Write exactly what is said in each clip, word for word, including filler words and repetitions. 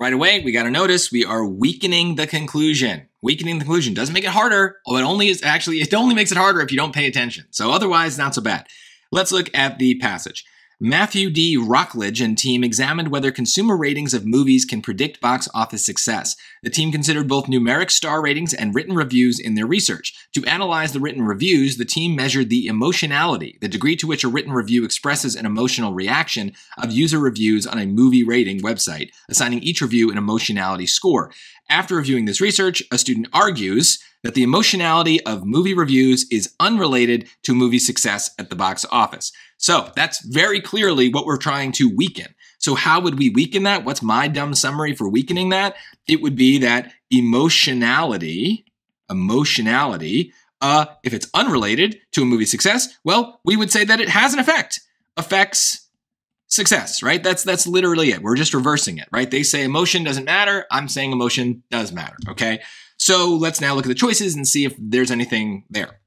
right away, we got to notice we are weakening the conclusion. Weakening the conclusion doesn't make it harder. Oh, it only is actually, it only makes it harder if you don't pay attention. So otherwise, not so bad. Let's look at the passage. Matthew D. Rockledge and team examined whether consumer ratings of movies can predict box office success. The team considered both numeric star ratings and written reviews in their research. To analyze the written reviews, the team measured the emotionality, the degree to which a written review expresses an emotional reaction, of user reviews on a movie rating website, assigning each review an emotionality score. After reviewing this research, a student argues that the emotionality of movie reviews is unrelated to movie success at the box office. So that's very clearly what we're trying to weaken. So how would we weaken that? What's my dumb summary for weakening that? It would be that emotionality, emotionality, uh, if it's unrelated to a movie success, well, we would say that it has an effect, affects success, right? That's that's literally it. We're just reversing it, right? They say emotion doesn't matter. I'm saying emotion does matter, okay? So let's now look at the choices and see if there's anything there.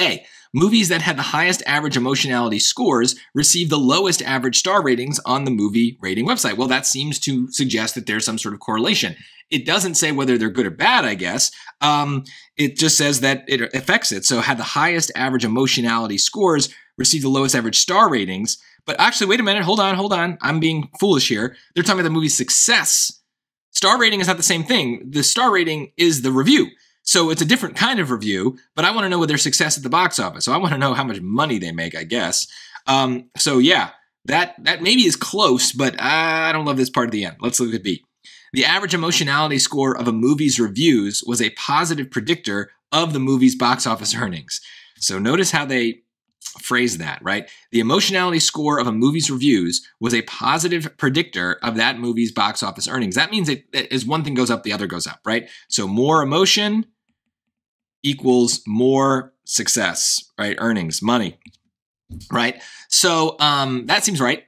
A, movies that had the highest average emotionality scores received the lowest average star ratings on the movie rating website. Well, that seems to suggest that there's some sort of correlation. It doesn't say whether they're good or bad, I guess. Um, it just says that it affects it. So had the highest average emotionality scores received the lowest average star ratings. But actually, wait a minute. Hold on, hold on. I'm being foolish here. They're talking about the movie's success. Star rating is not the same thing. The star rating is the review. So it's a different kind of review, but I want to know their success at the box office. So I want to know how much money they make, I guess. Um, so yeah, that, that maybe is close, but I don't love this part of the end. Let's look at B. The average emotionality score of a movie's reviews was a positive predictor of the movie's box office earnings. So notice how they phrase that, right? The emotionality score of a movie's reviews was a positive predictor of that movie's box office earnings. That means that as one thing goes up, the other goes up, right? So more emotion equals more success, right? Earnings, money, right? So um, that seems right.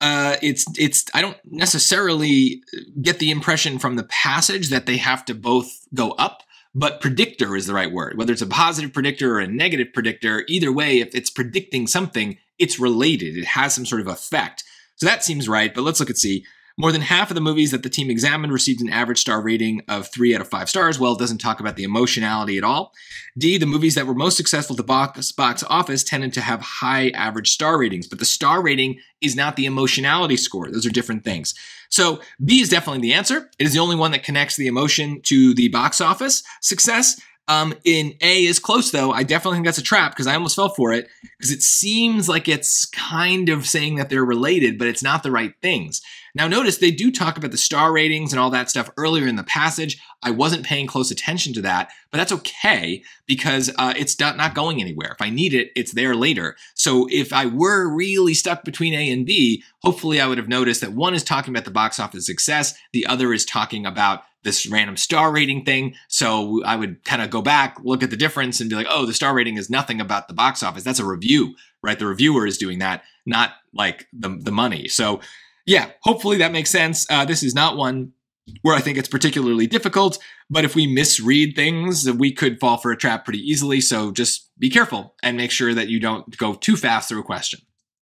Uh, it's it's. I don't necessarily get the impression from the passage that they have to both go up, but predictor is the right word. Whether it's a positive predictor or a negative predictor, either way, if it's predicting something, it's related. It has some sort of effect. So that seems right, but let's look at C. More than half of the movies that the team examined received an average star rating of three out of five stars. Well, it doesn't talk about the emotionality at all. D, the movies that were most successful at the box, box office tended to have high average star ratings, but the star rating is not the emotionality score. Those are different things. So B is definitely the answer. It is the only one that connects the emotion to the box office success. Um, in A is close, though. I definitely think that's a trap because I almost fell for it because it seems like it's kind of saying that they're related, but it's not the right things. Now, notice they do talk about the star ratings and all that stuff earlier in the passage. I wasn't paying close attention to that, but that's okay because uh, it's not going anywhere. If I need it, it's there later. So if I were really stuck between A and B, hopefully I would have noticed that one is talking about the box office success. The other is talking about this random star rating thing. So I would kind of go back, look at the difference and be like, oh, the star rating is nothing about the box office. That's a review, right? The reviewer is doing that, not like the, the money. So yeah, hopefully that makes sense. Uh, this is not one where I think it's particularly difficult, but if we misread things, we could fall for a trap pretty easily. So just be careful and make sure that you don't go too fast through a question.